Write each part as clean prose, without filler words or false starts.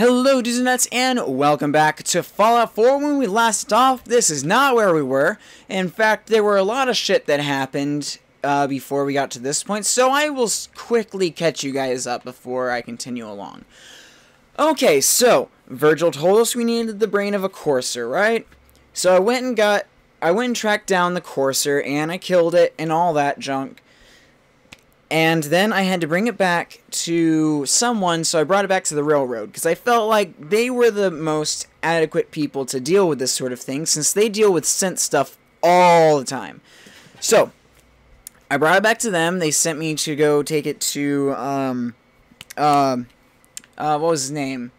Hello dudes and nuts, and welcome back to Fallout 4. When we last off, this is not where we were. In fact, there were a lot of shit that happened before we got to this point, so I will quickly catch you guys up before I continue along. Okay, so Virgil told us we needed the brain of a courser, right? So I went and tracked down the courser, and I killed it and all that junk. And then I had to bring it back to someone, so I brought it back to the railroad, because I felt like they were the most adequate people to deal with this sort of thing, since they deal with synth stuff all the time. So I brought it back to them. They sent me to go take it to, what was his name?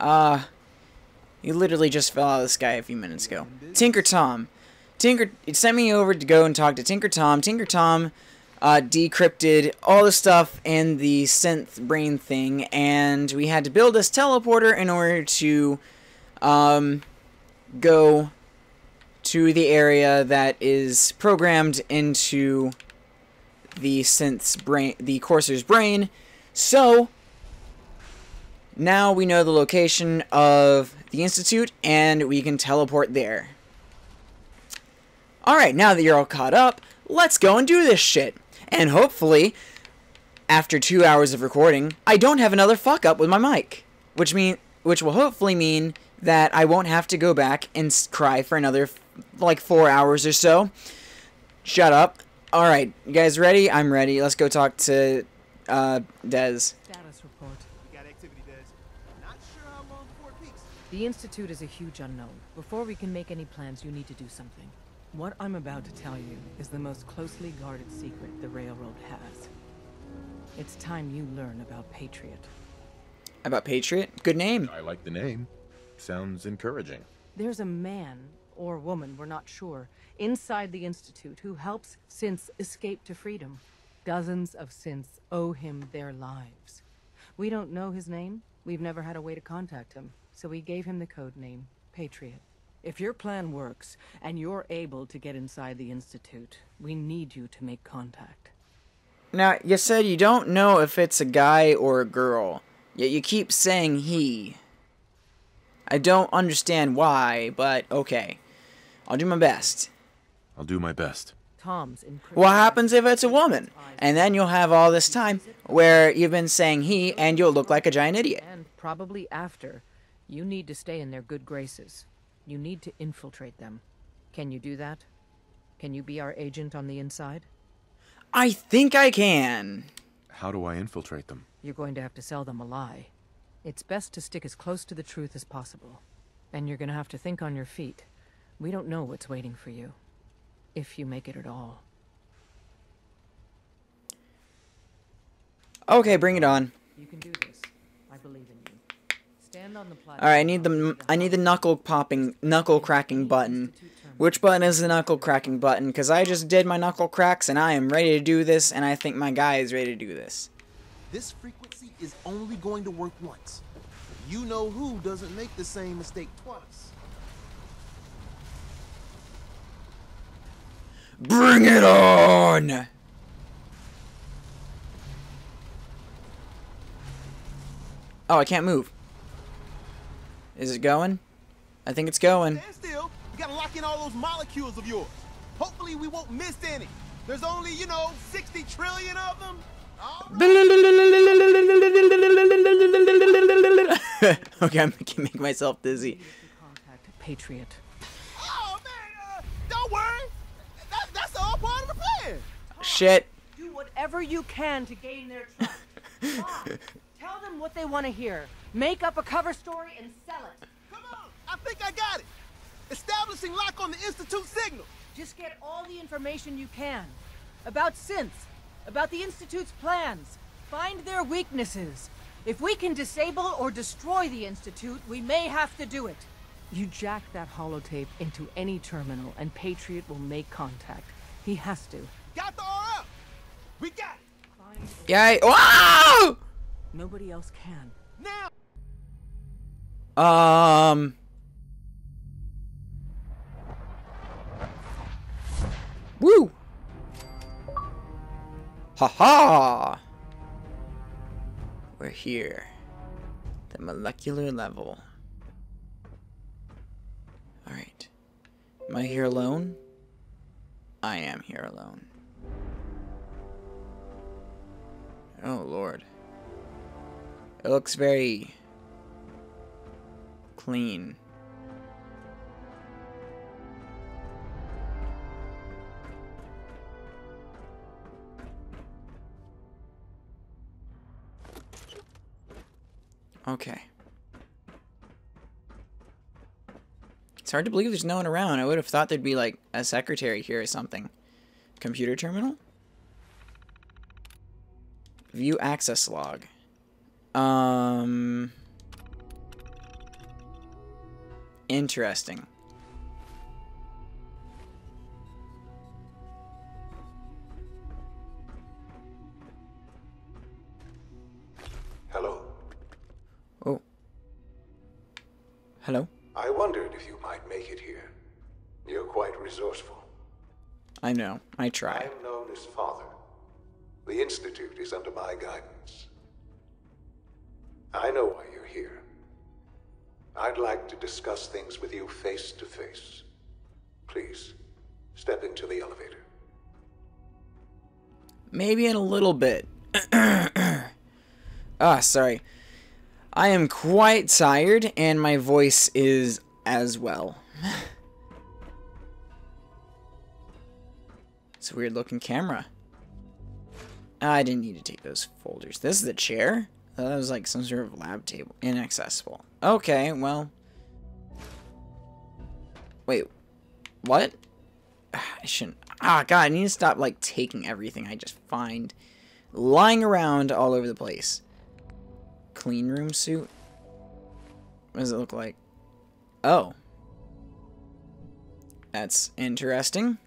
He literally just fell out of the sky a few minutes ago. Tinker Tom. It sent me over to go and talk to Tinker Tom. Tinker Tom decrypted all the stuff in the synth brain thing, and we had to build this teleporter in order to go to the area that is programmed into the synth's brain, the courser's brain. So now we know the location of the institute, and we can teleport there. Alright, now that you're all caught up, let's go and do this shit. And hopefully, after 2 hours of recording, I don't have another fuck up with my mic. Which will hopefully mean that I won't have to go back and cry for another, like, 4 hours or so. Shut up. Alright, you guys ready? I'm ready. Let's go talk to, Des. Status report. We got activity, Des. Not sure how long before it peaks. The Institute is a huge unknown. Before we can make any plans, you need to do something. What I'm about to tell you is the most closely guarded secret the Railroad has. It's time you learn about Patriot. About Patriot? Good name. I like the name. Sounds encouraging. There's a man, or woman, we're not sure, inside the Institute who helps synths escape to freedom. Dozens of synths owe him their lives. We don't know his name. We've never had a way to contact him. So we gave him the code name, Patriot. If your plan works, and you're able to get inside the Institute, we need you to make contact. Now, you said you don't know if it's a guy or a girl, yet you keep saying he. I don't understand why, but okay. I'll do my best. I'll do my best. What happens if it's a woman? And then you'll have all this time where you've been saying he, and you'll look like a giant idiot. And probably after, you need to stay in their good graces. You need to infiltrate them. Can you do that? Can you be our agent on the inside? I think I can. How do I infiltrate them? You're going to have to sell them a lie. It's best to stick as close to the truth as possible. And you're going to have to think on your feet. We don't know what's waiting for you. If you make it at all. Okay, bring it on. You can do this. I believe in you. Alright, I need the knuckle cracking button. Which button is the knuckle cracking button? Because I just did my knuckle cracks and I am ready to do this, and I think my guy is ready to do this. This frequency is only going to work once. You know who doesn't make the same mistake twice. Bring it on! Oh, I can't move. Is it going? I think it's going. Stand still. You gotta lock in all those molecules of yours. Hopefully we won't miss any. There's only, you know, 60 trillion of them. Right. Okay, I'm gonna make myself dizzy. Contact Patriot. Oh man, don't worry. That's all part of the plan. Shit. Do whatever you can to gain their trust. Tell them what they want to hear. Make up a cover story and sell it. Come on, I think I got it. Establishing lock on the Institute signal. Just get all the information you can. About synths, about the Institute's plans. Find their weaknesses. If we can disable or destroy the Institute, we may have to do it. You jack that holotape into any terminal and Patriot will make contact. He has to. Got the R up! We got it! Yeah, wow! Nobody else can. Now. Woo. Ha ha. We're here. The molecular level. Alright. Am I here alone? I am here alone. Oh, Lord. It looks very clean. Okay. It's hard to believe there's no one around. I would have thought there'd be, like, a secretary here or something. Computer terminal? View access log. Interesting. Hello. Oh. Hello? I wondered if you might make it here. You're quite resourceful. I know. I try. I'm known as Father. The Institute is under my guidance. I know why you're here. I'd like to discuss things with you face to face. Please, step into the elevator. Maybe in a little bit. Sorry. I am quite tired, and my voice is as well. It's a weird looking camera. I didn't need to take those folders. This is the chair? I thought that was like some sort of lab table. Inaccessible. Okay, well. Wait. What? I shouldn't. Ah, God, I need to stop, like, taking everything I just find lying around all over the place. Clean room suit? What does it look like? Oh. That's interesting.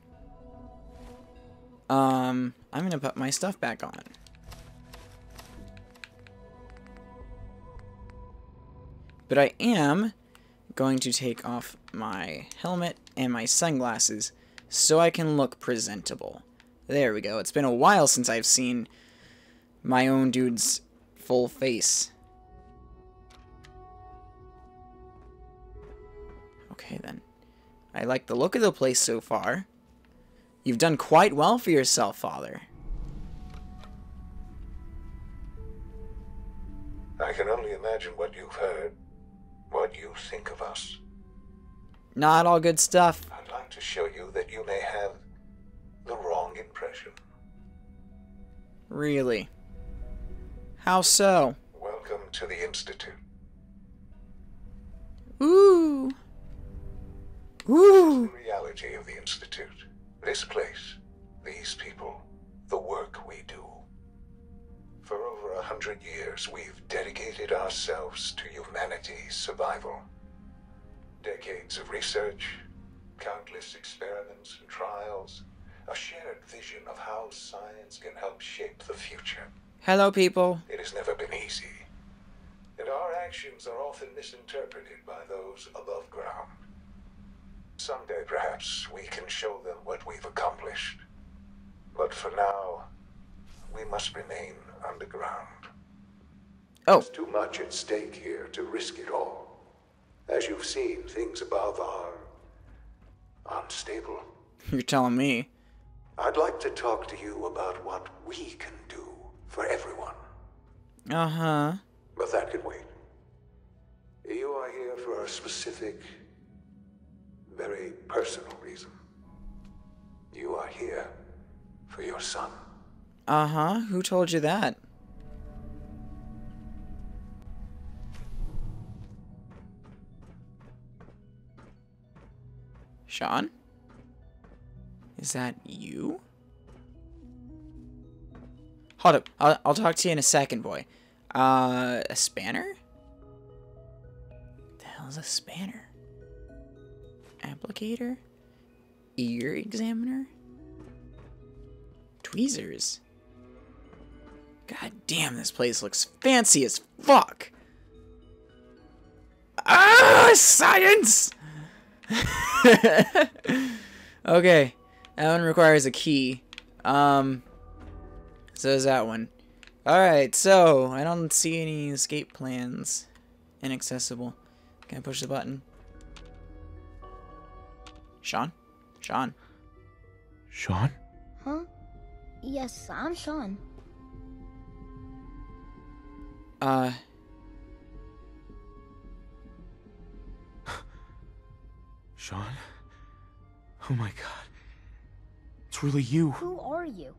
I'm gonna put my stuff back on. But I am going to take off my helmet and my sunglasses so I can look presentable. There we go. It's been a while since I've seen my own dude's full face. Okay, then. I like the look of the place so far. You've done quite well for yourself, Father. I can only imagine what you've heard. What you think of us. Not all good stuff. I'd like to show you that you may have the wrong impression. Really? How so? Welcome to the Institute. Ooh. Ooh. That's the reality of the Institute. This place, these people, the work we do. For over 100 years, we've dedicated ourselves to humanity's survival. Decades of research, countless experiments and trials, a shared vision of how science can help shape the future. Hello, people. It has never been easy, and our actions are often misinterpreted by those above ground. Someday, perhaps, we can show them what we've accomplished. But for now, we must remain underground. Oh. There's too much at stake here to risk it all. As you've seen, things above are unstable. You're telling me. I'd like to talk to you about what we can do for everyone. Uh-huh. But that can wait. You are here for a specific, very personal reason. You are here for your son. Uh-huh. Who told you that? Sean? Is that you? Hold up. I'll talk to you in a second, boy. A spanner? What the hell is a spanner? Applicator? Ear examiner? Tweezers? God damn, this place looks fancy as fuck! Ah, science! Okay, that one requires a key. So is that one. Alright, so, I don't see any escape plans. inaccessible. Can I push the button? Sean? Sean? Sean? Huh? Yes, I'm Sean. Sean? Oh my god. It's really you. Who are you?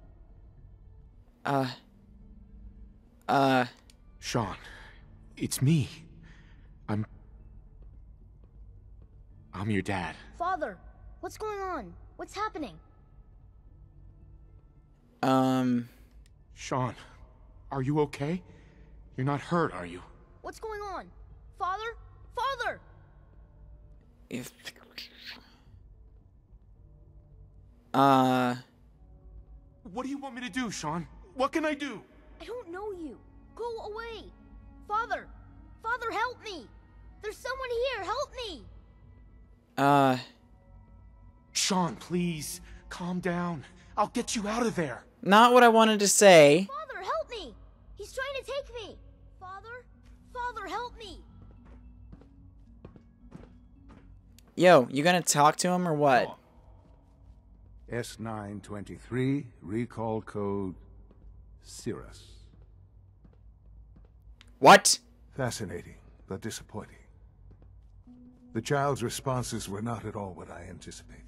Sean, it's me. I'm your dad. Father, what's going on? What's happening? Sean, are you okay? You're not hurt, are you? What's going on? Father? Father! If... What do you want me to do, Sean? What can I do? I don't know you. Go away. Father! Father, help me! There's someone here! Help me! Sean, please. Calm down. I'll get you out of there. Not what I wanted to say. Father, help me! He's trying to take me! Father? Father, help me! Yo, you gonna talk to him or what? S923, recall code... Cirrus. What? Fascinating, but disappointing. The child's responses were not at all what I anticipated.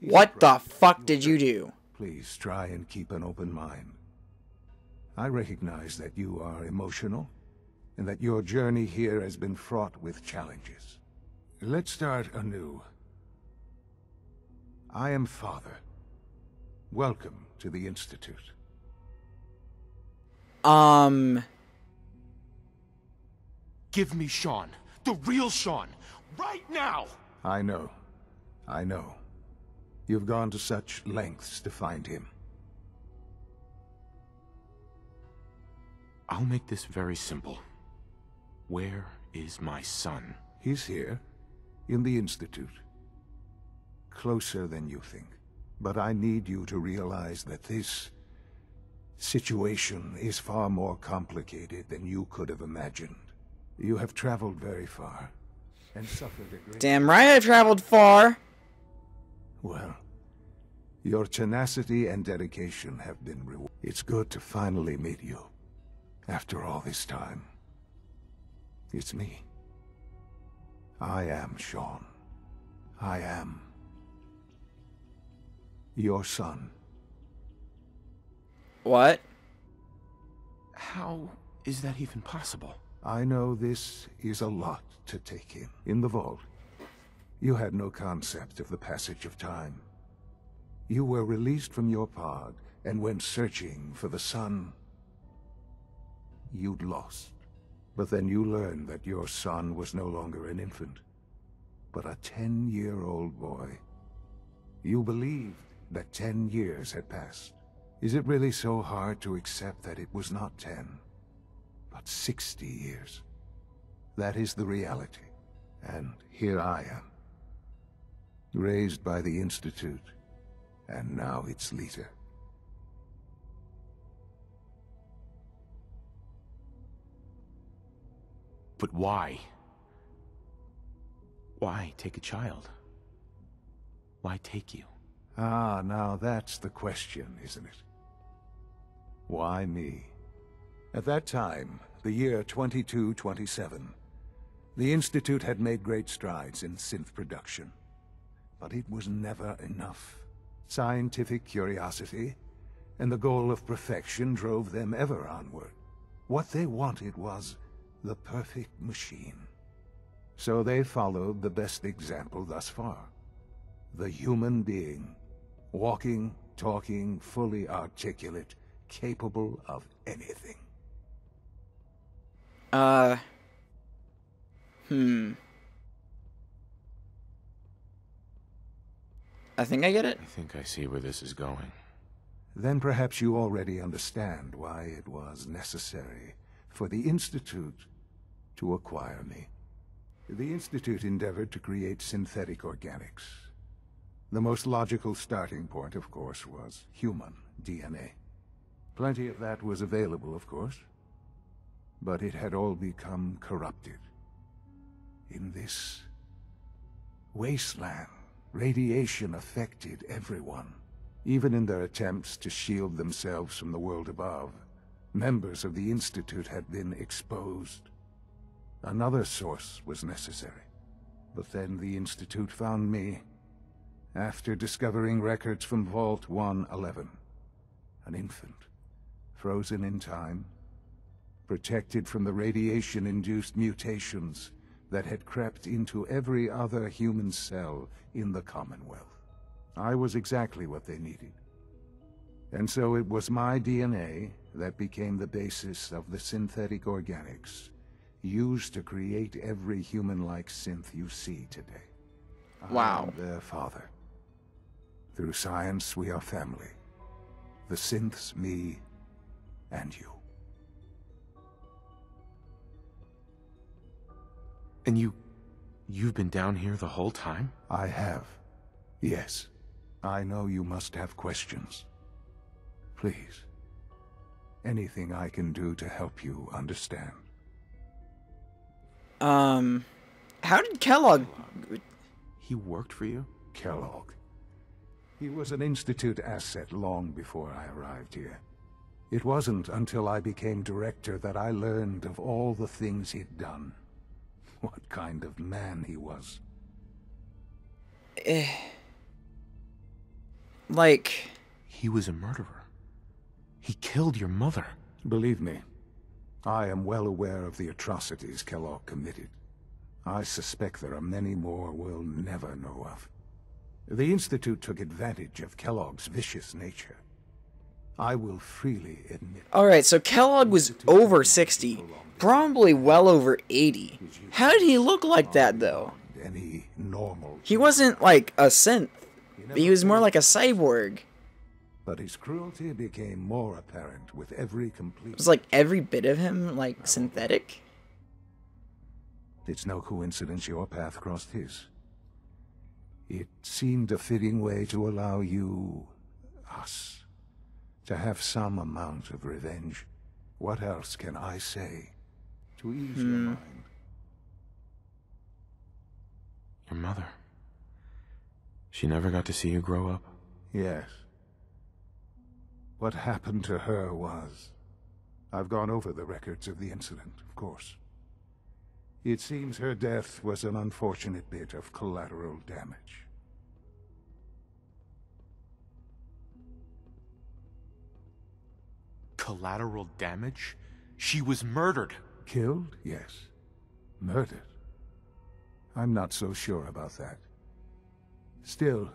What the fuck did you do? Please try and keep an open mind. I recognize that you are emotional, and that your journey here has been fraught with challenges. Let's start anew. I am Father. Welcome to the Institute. Give me Sean. The real Sean. Right now! I know. I know. You've gone to such lengths to find him. I'll make this very simple. Where is my son? He's here, in the Institute. Closer than you think. But I need you to realize that this situation is far more complicated than you could have imagined. You have traveled very far, and suffered a great... Damn right I traveled far! Well, your tenacity and dedication have been rewarded. It's good to finally meet you. After all this time, it's me. I am Sean. I am your son. What? How is that even possible? I know this is a lot to take in. In the vault, you had no concept of the passage of time. You were released from your pod and went searching for the sun you'd lost. But then you learned that your son was no longer an infant, but a 10-year-old boy. You believed that 10 years had passed. Is it really so hard to accept that it was not 10, but 60 years? That is the reality. And here I am, raised by the Institute, and now its leader. But why? Why take a child? Why take you? Ah, now that's the question, isn't it? Why me? At that time, the year 2227, the Institute had made great strides in synth production. But it was never enough. Scientific curiosity and the goal of perfection drove them ever onward. What they wanted was the perfect machine. So they followed the best example thus far. The human being. Walking, talking, fully articulate, capable of anything. I think I get it. I think I see where this is going. Then perhaps you already understand why it was necessary for the Institute to acquire me. The Institute endeavored to create synthetic organics. The most logical starting point, of course, was human DNA. Plenty of that was available, of course, but it had all become corrupted in this wasteland. Radiation affected everyone. Even in their attempts to shield themselves from the world above, members of the Institute had been exposed. Another source was necessary. But then the Institute found me, after discovering records from Vault 111. An infant, frozen in time, protected from the radiation-induced mutations that had crept into every other human cell in the Commonwealth. I was exactly what they needed. And so it was my DNA that became the basis of the synthetic organics used to create every human-like synth you see today. Wow. I am their father. Through science, we are family. The synths, me, and you. And you've been down here the whole time? I have. Yes. I know you must have questions. Please. Anything I can do to help you understand. How did Kellogg... He worked for you? Kellogg. He was an Institute asset long before I arrived here. It wasn't until I became director that I learned of all the things he'd done. What kind of man he was. Like... He was a murderer. He killed your mother. Believe me, I am well aware of the atrocities Kellogg committed. I suspect there are many more we'll never know of. The Institute took advantage of Kellogg's vicious nature. I will freely admit... Alright, so Kellogg was over 60. Probably well over 80. How did he look like that, though? He wasn't like a synth. He was more like a cyborg. But his cruelty became more apparent with every complete... It was like every bit of him, like, synthetic? It's no coincidence your path crossed his. It seemed a fitting way to allow you... us... to have some amount of revenge. What else can I say to ease your mind? Your mother. She never got to see you grow up? Yes. What happened to her was... I've gone over the records of the incident, of course. It seems her death was an unfortunate bit of collateral damage. Collateral damage? She was murdered. Killed? Yes. Murdered. I'm not so sure about that. Still,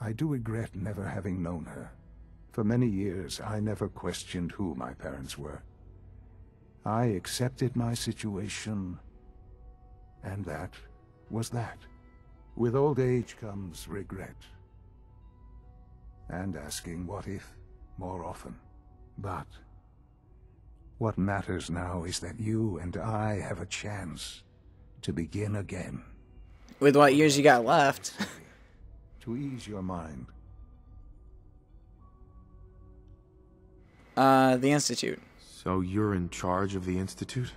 I do regret never having known her. For many years, I never questioned who my parents were. I accepted my situation, and that was that. With old age comes regret, and asking what if more often. But what matters now is that you and I have a chance to begin again. With what years you got left. To ease your mind. The Institute. So you're in charge of the Institute?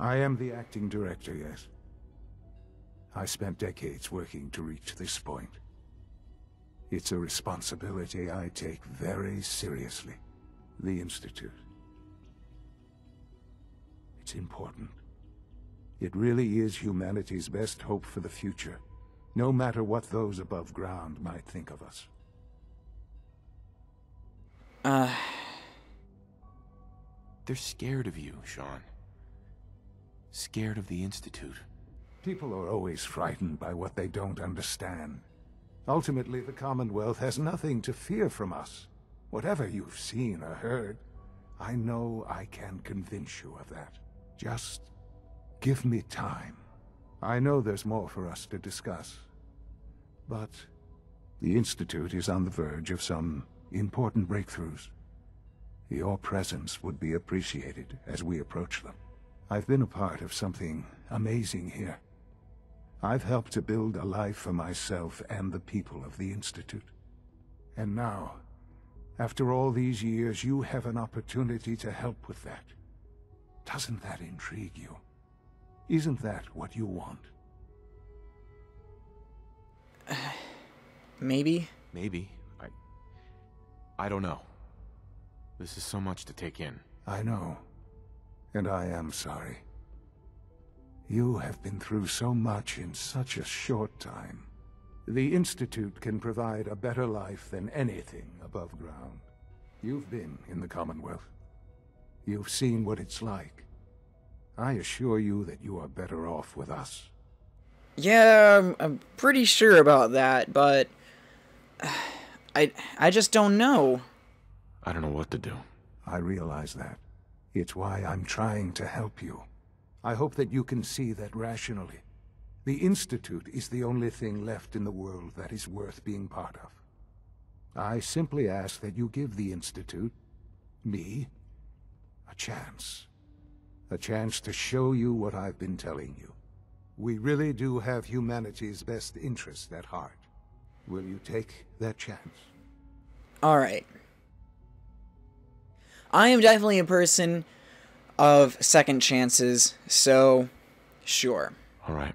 I am the acting director, yes. I spent decades working to reach this point. It's a responsibility I take very seriously. The Institute. It's important. It really is humanity's best hope for the future, no matter what those above ground might think of us. They're scared of you, Sean. Scared of the Institute. People are always frightened by what they don't understand. Ultimately, the Commonwealth has nothing to fear from us. Whatever you've seen or heard, I know I can convince you of that. Just... give me time. I know there's more for us to discuss, but the Institute is on the verge of some important breakthroughs. Your presence would be appreciated as we approach them. I've been a part of something amazing here. I've helped to build a life for myself and the people of the Institute. And now, after all these years, you have an opportunity to help with that. Doesn't that intrigue you? Isn't that what you want? Maybe. Maybe. I don't know. This is so much to take in. I know. And I am sorry. You have been through so much in such a short time. The Institute can provide a better life than anything above ground. You've been in the Commonwealth. You've seen what it's like. I assure you that you are better off with us. Yeah, I'm pretty sure about that, but... I just don't know. I don't know what to do. I realize that. It's why I'm trying to help you. I hope that you can see that rationally. The Institute is the only thing left in the world that is worth being part of. I simply ask that you give the Institute, me, a chance. A chance to show you what I've been telling you. We really do have humanity's best interests at heart. Will you take that chance? Alright. I am definitely a person of second chances, so sure. Alright.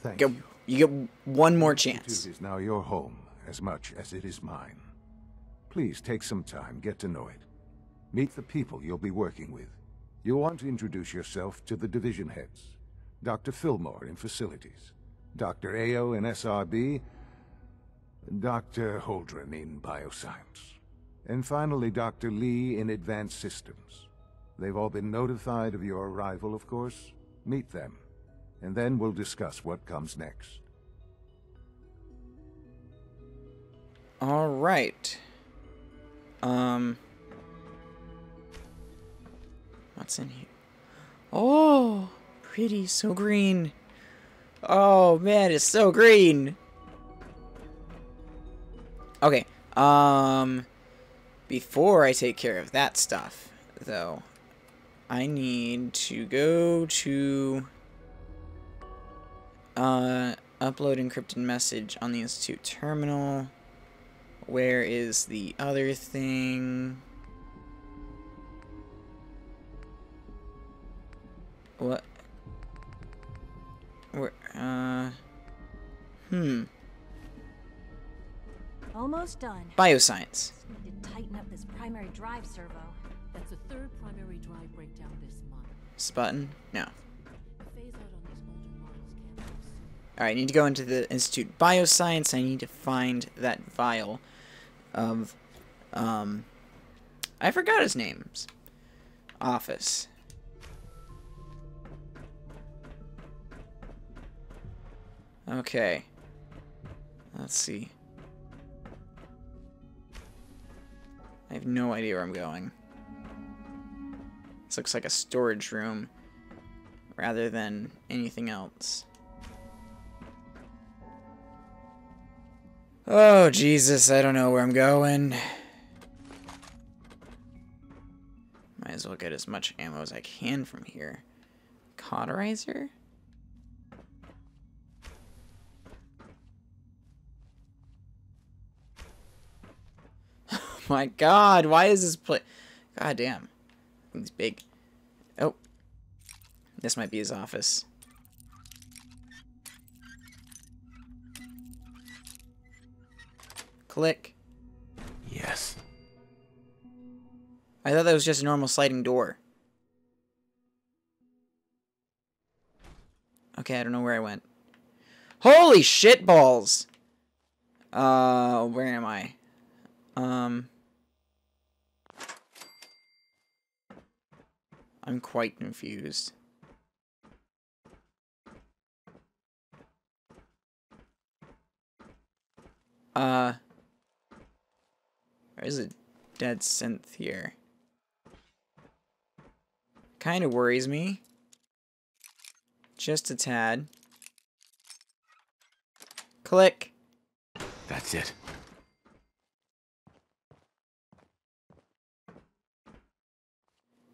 Thank you. You get one more chance. It is now your home as much as it is mine. Please take some time, get to know it. Meet the people you'll be working with. You'll want to introduce yourself to the division heads. Dr. Fillmore in facilities. Dr. Ayo in SRB. Dr. Holdren in bioscience. And finally, Dr. Lee in Advanced Systems. They've all been notified of your arrival, of course. Meet them. And then we'll discuss what comes next. All right. What's in here? Oh, pretty, so green. Oh, man, it's so green. Okay, before I take care of that stuff, though, I need to go to, upload encrypted message on the Institute terminal. Where is the other thing? What? Where, Almost done. Bioscience. Need to tighten up this primary drive servo. That's the third primary drive breakdown this month. This button? No. Alright, I need to go into the Institute Bioscience. I need to find that vial of, I forgot his name's office. Okay. Let's see. I have no idea where I'm going. This looks like a storage room rather than anything else. Oh, Jesus, I don't know where I'm going. Might as well get as much ammo as I can from here. Cauterizer? My God, why is this place? God damn, thing's big. Oh, this might be his office. Click. Yes. I thought that was just a normal sliding door. Okay, I don't know where I went. Holy shit balls! Where am I? I'm quite confused. There's a dead synth here. Kind of worries me. Just a tad. Click. That's it.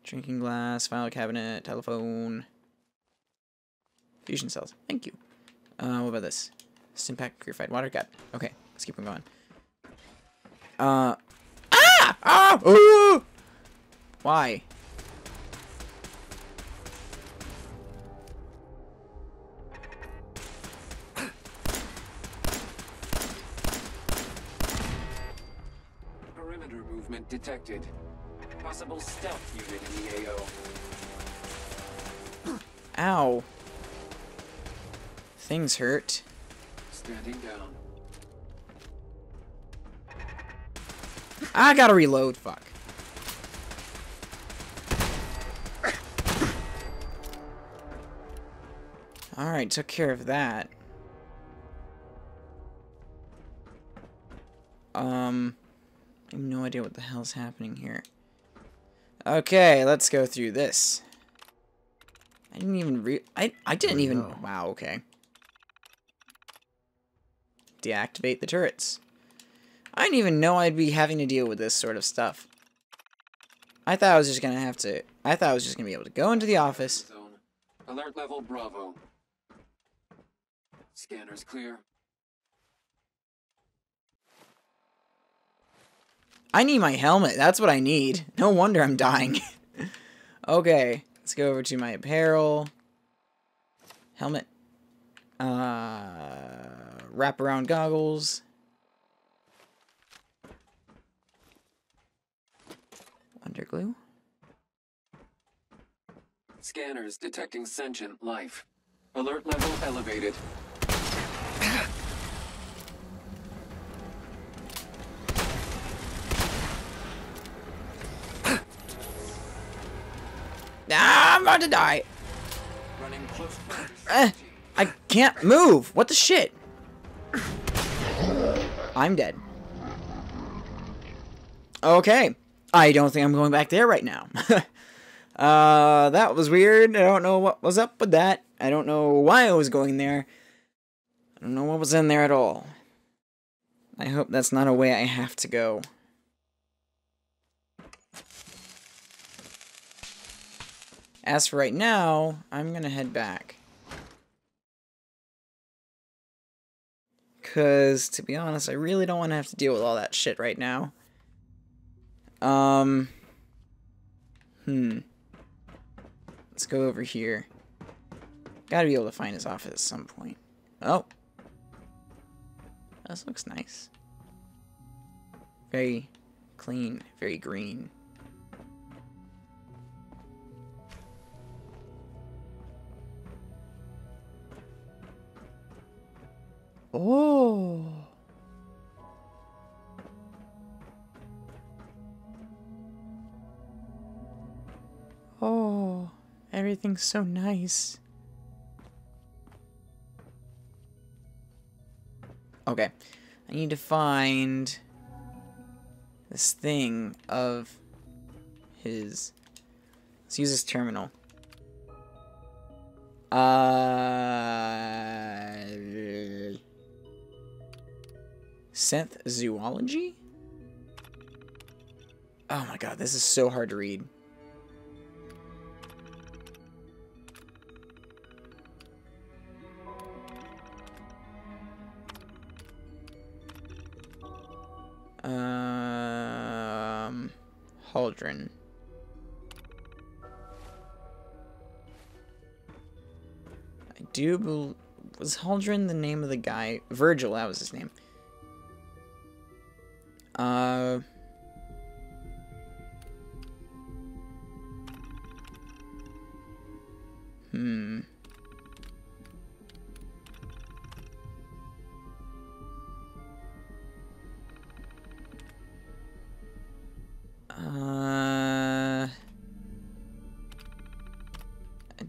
Drinking glass, file cabinet, telephone, fusion cells. Thank you. What about this? Stimpak purified water cap. Okay, let's keep them going. Ah! Ah! Ooh! Why? Movement detected. Possible stealth unit in the AO. Ow. Things hurt. Standing down. I gotta reload, fuck. Alright, took care of that. I have no idea what the hell's happening here. Okay, let's go through this. I didn't even I didn't even wow, okay. Deactivate the turrets. I didn't even know I'd be having to deal with this sort of stuff. I thought I was just gonna have to. I thought I was just gonna be able to go into the office. Alert level bravo. Scanner's clear. I need my helmet. That's what I need. No wonder I'm dying. Okay, let's go over to my apparel. Helmet. Wraparound goggles. Underglue. Scanners detecting sentient life. Alert level elevated. I'm about to die. Running close to I can't move. What the shit? I'm dead. Okay. I don't think I'm going back there right now. That was weird. I don't know what was up with that. I don't know why I was going there. I don't know what was in there at all. I hope that's not a way I have to go. As for right now, I'm gonna head back. 'Cause, to be honest, I really don't want to have to deal with all that shit right now. Let's go over here. Gotta be able to find his office at some point. Oh. This looks nice. Very clean, very green. Oh. Oh, everything's so nice. Okay, I need to find this thing of his. Let's use this terminal. Synth zoology? Oh my god, this is so hard to read. Holdren. I do believe... Was Holdren the name of the guy? Virgil, that was his name. I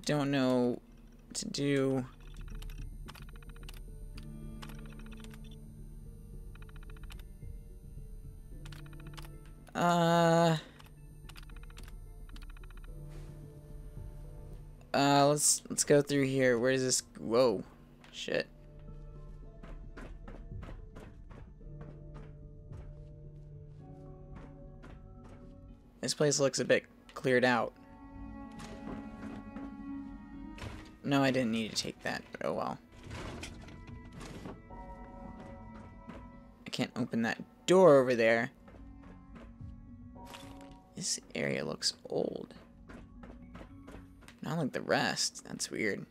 don't know what to do. Let's go through here. Where does this? Whoa, shit. This place looks a bit cleared out. No, I didn't need to take that, but oh well. I can't open that door over there. This area looks old. Not like the rest. That's weird.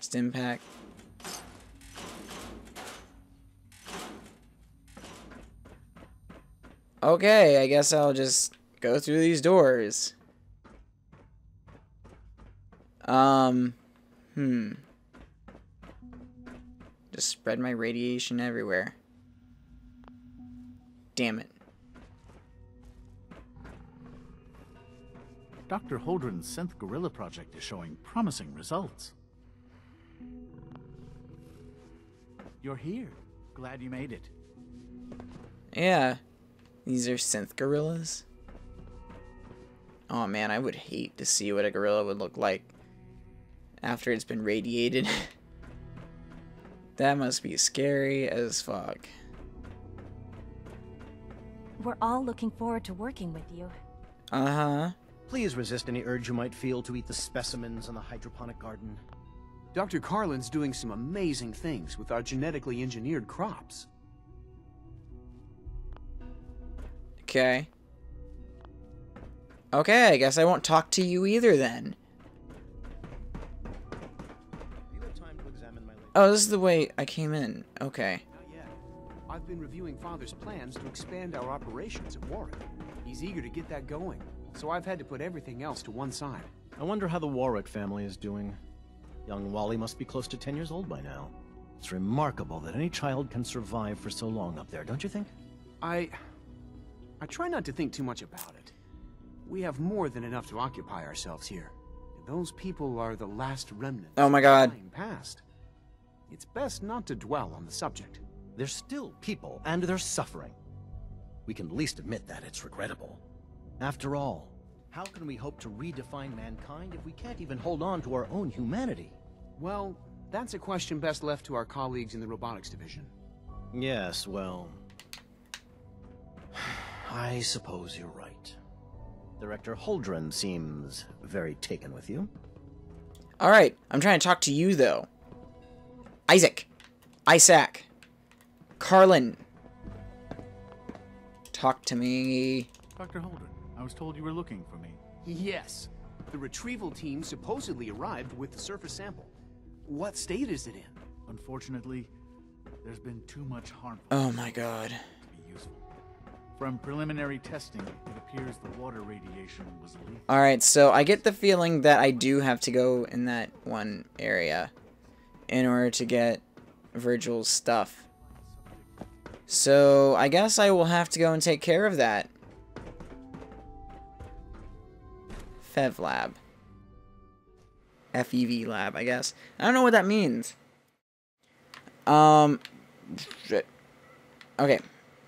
Stimpak. Okay, I guess I'll just go through these doors. Just spread my radiation everywhere. Damn it. Dr. Holdren's synth gorilla project is showing promising results. You're here. Glad you made it. Yeah. These are synth gorillas. Oh man, I would hate to see what a gorilla would look like after it's been radiated. That must be scary as fuck. We're all looking forward to working with you. Uh-huh. Please resist any urge you might feel to eat the specimens in the hydroponic garden. Dr. Carlin's doing some amazing things with our genetically engineered crops. Okay. Okay, I guess I won't talk to you either then. Oh, this is the way I came in. Okay. Not yet. I've been reviewing Father's plans to expand our operations at Warwick. He's eager to get that going. So I've had to put everything else to one side. I wonder how the Warwick family is doing. Young Wally must be close to 10 years old by now. It's remarkable that any child can survive for so long up there, don't you think? I try not to think too much about it. We have more than enough to occupy ourselves here. Those people are the last remnants. Oh my God. Of the past. It's best not to dwell on the subject. They're still people, and they're suffering. We can at least admit that it's regrettable. After all, how can we hope to redefine mankind if we can't even hold on to our own humanity? Well, that's a question best left to our colleagues in the robotics division. Yes, well... I suppose you're right. Director Holdren seems very taken with you. Alright, I'm trying to talk to you, though. Isaac. Carlin. Talk to me. Dr. Holdren. I was told you were looking for me. Yes. The retrieval team supposedly arrived with the surface sample. What state is it in? Unfortunately, there's been too much harm. Oh my God. To be useful. From preliminary testing, it appears the water radiation was leaked. All right, so I get the feeling that I do have to go in that one area in order to get Virgil's stuff. So I guess I will have to go and take care of that. Fev lab. FEV lab, I guess. I don't know what that means. Shit. Okay.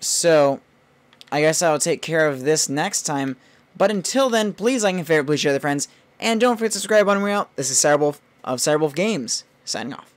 So, I guess I'll take care of this next time. But until then, please like and favorite, please share with your friends. And don't forget to subscribe on the way out. This is Cyberwolf of Cyberwolf Games, signing off.